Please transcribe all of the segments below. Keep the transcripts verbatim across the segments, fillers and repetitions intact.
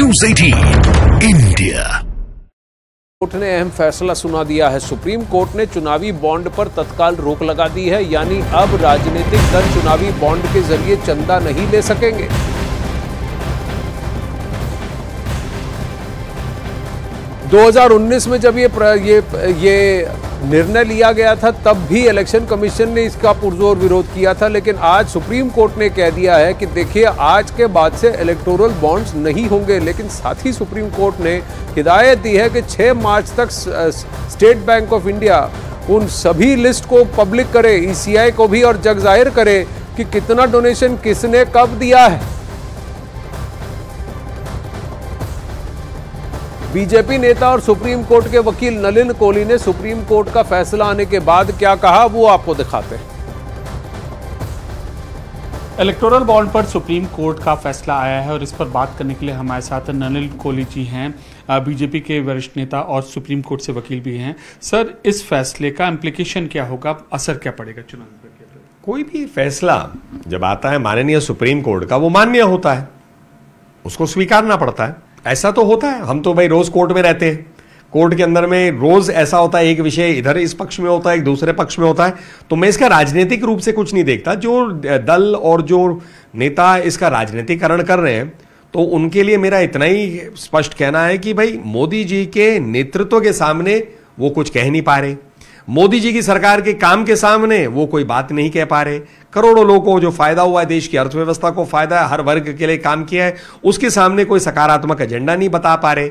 News अठारह India. Court ने अहम फैसला सुना दिया है। सुप्रीम कोर्ट ने चुनावी बॉन्ड पर तत्काल रोक लगा दी है, यानी अब राजनीतिक दल चुनावी बॉन्ड के जरिए चंदा नहीं ले सकेंगे। दो हज़ार उन्नीस में जब ये ये ये निर्णय लिया गया था, तब भी इलेक्शन कमीशन ने इसका पुरजोर विरोध किया था, लेकिन आज सुप्रीम कोर्ट ने कह दिया है कि देखिए, आज के बाद से इलेक्टोरल बॉन्ड्स नहीं होंगे। लेकिन साथ ही सुप्रीम कोर्ट ने हिदायत दी है कि छह मार्च तक स्टेट बैंक ऑफ इंडिया उन सभी लिस्ट को पब्लिक करे, ई सी आई को भी, और जग जाहिर करे कि कितना डोनेशन किसने कब दिया है। बीजेपी नेता और सुप्रीम कोर्ट के वकील नलिन कोहली ने सुप्रीम कोर्ट का फैसला आने के बाद क्या कहा, वो आपको दिखाते हैं। इलेक्टोरल बॉन्ड पर सुप्रीम कोर्ट का फैसला आया है और इस पर बात करने के लिए हमारे साथ नलिन कोहली जी हैं, बीजेपी के वरिष्ठ नेता और सुप्रीम कोर्ट से वकील भी हैं। सर, इस फैसले का इम्प्लीकेशन क्या होगा, असर क्या पड़ेगा चुनाव पर? कोई भी फैसला जब आता है माननीय सुप्रीम कोर्ट का, वो मान्य होता है, उसको स्वीकारना पड़ता है। ऐसा तो होता है, हम तो भाई रोज कोर्ट में रहते हैं, कोर्ट के अंदर में रोज ऐसा होता है, एक विषय इधर इस पक्ष में होता है, एक दूसरे पक्ष में होता है। तो मैं इसका राजनीतिक रूप से कुछ नहीं देखता। जो दल और जो नेता इसका राजनीतिकरण कर रहे हैं, तो उनके लिए मेरा इतना ही स्पष्ट कहना है कि भाई मोदी जी के नेतृत्व के सामने वो कुछ कह नहीं पा रहे, मोदी जी की सरकार के काम के सामने वो कोई बात नहीं कह पा रहे। करोड़ों लोगों को जो फायदा हुआ है, देश की अर्थव्यवस्था को फायदा है, हर वर्ग के लिए काम किया है, उसके सामने कोई सकारात्मक एजेंडा नहीं बता पा रहे।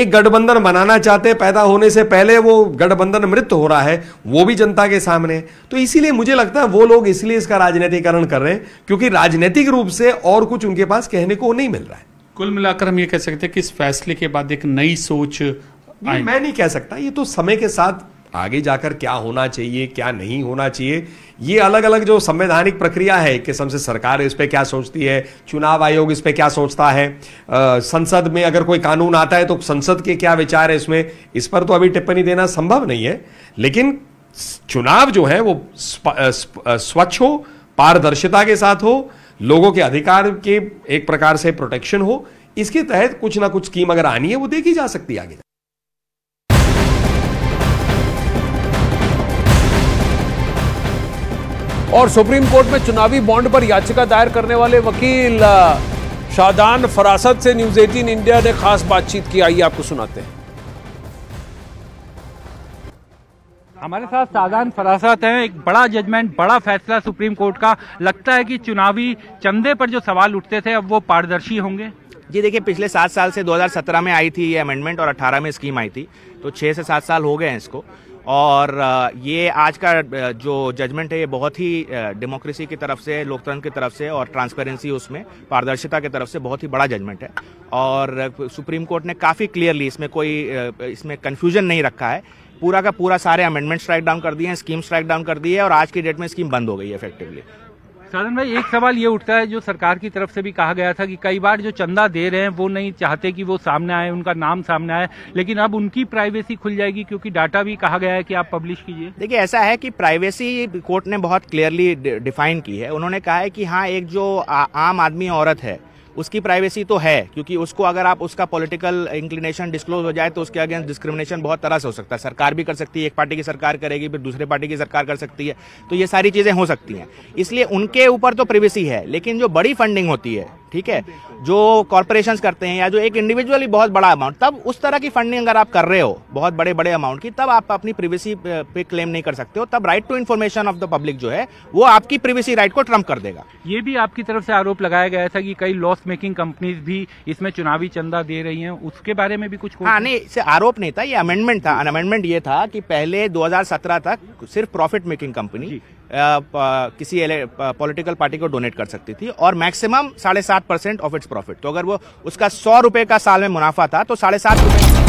एक गठबंधन बनाना चाहते, पैदा होने से पहले वो गठबंधन मृत हो रहा है, वो भी जनता के सामने। तो इसीलिए मुझे लगता है वो लोग इसलिए इसका राजनीतिकरण कर रहे हैं, क्योंकि राजनीतिक रूप से और कुछ उनके पास कहने को नहीं मिल रहा है। कुल मिलाकर हम ये कह सकते हैं कि इस फैसले के बाद एक नई सोच? मैं नहीं कह सकता, ये तो समय के साथ आगे जाकर क्या होना चाहिए क्या नहीं होना चाहिए, ये अलग अलग जो संवैधानिक प्रक्रिया है, किस्म से सरकार इस पे क्या सोचती है, चुनाव आयोग इस पे क्या सोचता है, आ, संसद में अगर कोई कानून आता है तो संसद के क्या विचार है इसमें, इस पर तो अभी टिप्पणी देना संभव नहीं है। लेकिन चुनाव जो है वो स्वच्छ हो, पारदर्शिता के साथ हो, लोगों के अधिकार के एक प्रकार से प्रोटेक्शन हो, इसके तहत कुछ ना कुछ स्कीम अगर आनी है वो देखी जा सकती है आगे। और सुप्रीम कोर्ट में चुनावी बॉन्ड पर याचिका दायर करने वाले वकील शादान फरासत से न्यूज़ अठारह इंडिया ने खास बातचीत की, आइए आपको सुनाते हैं। हमारे साथ शादान फरासत हैं। एक बड़ा जजमेंट, बड़ा फैसला सुप्रीम कोर्ट का, लगता है कि चुनावी चंदे पर जो सवाल उठते थे अब वो पारदर्शी होंगे? जी देखिए, पिछले सात साल से दो हज़ार सत्रह में आई थी ये अमेंडमेंट और अठारह में स्कीम आई थी, तो छः से सात साल हो गए हैं इसको। और ये आज का जो जजमेंट है ये बहुत ही डेमोक्रेसी की तरफ से, लोकतंत्र की तरफ से और ट्रांसपेरेंसी उसमें पारदर्शिता की तरफ से बहुत ही बड़ा जजमेंट है। और सुप्रीम कोर्ट ने काफ़ी क्लियरली इसमें कोई इसमें कन्फ्यूजन नहीं रखा है, पूरा का पूरा सारे अमेंडमेंट स्ट्राइक डाउन कर दिए हैं, स्कीम स्ट्राइक डाउन कर दी है और आज की डेट में स्कीम बंद हो गई है इफेक्टिवली। शादन भाई, एक सवाल ये उठता है, जो सरकार की तरफ से भी कहा गया था कि कई बार जो चंदा दे रहे हैं वो नहीं चाहते कि वो सामने आए, उनका नाम सामने आए, लेकिन अब उनकी प्राइवेसी खुल जाएगी क्योंकि डाटा भी कहा गया है कि आप पब्लिश कीजिए। देखिए, ऐसा है कि प्राइवेसी कोर्ट ने बहुत क्लियरली डिफाइन की है। उन्होंने कहा है कि हाँ, एक जो आ, आम आदमी औरत है उसकी प्राइवेसी तो है, क्योंकि उसको अगर आप उसका पॉलिटिकल इंक्लिनेशन डिस्क्लोज हो जाए तो उसके अगेंस्ट डिस्क्रिमिनेशन बहुत तरह से हो सकता है। सरकार भी कर सकती है, एक पार्टी की सरकार करेगी, फिर दूसरे पार्टी की सरकार कर सकती है, तो ये सारी चीज़ें हो सकती हैं, इसलिए उनके ऊपर तो प्राइवेसी है। लेकिन जो बड़ी फंडिंग होती है, ठीक है, जो कॉरपोरेशंस करते हैं या जो एक इंडिविजुअली बहुत बड़ा अमाउंट, तब उस तरह की फंडिंग अगर आप कर रहे हो बहुत बड़े बड़े अमाउंट की, तब आप अपनी प्राइवेसी पे क्लेम नहीं कर सकते हो, तब right to information of the public जो है वो आपकी प्राइवेसी राइट को ट्रम्प कर देगा। ये भी आपकी तरफ से आरोप लगाया गया था कि कई लॉस मेकिंग कंपनीज भी इसमें चुनावी चंदा दे रही हैं, उसके बारे में भी कुछ? हाँ नहीं, इसे आरोप नहीं था, ये अमेंडमेंट था। अमेंडमेंट ये था कि पहले दो हज़ार सत्रह तक सिर्फ प्रॉफिट मेकिंग कंपनी आ, आ, किसी पॉलिटिकल पार्टी को डोनेट कर सकती थी और मैक्सिमम साढ़े सात परसेंट ऑफ इट्स प्रॉफिट। तो अगर वो उसका सौ रुपये का साल में मुनाफा था तो साढ़े सात रुपये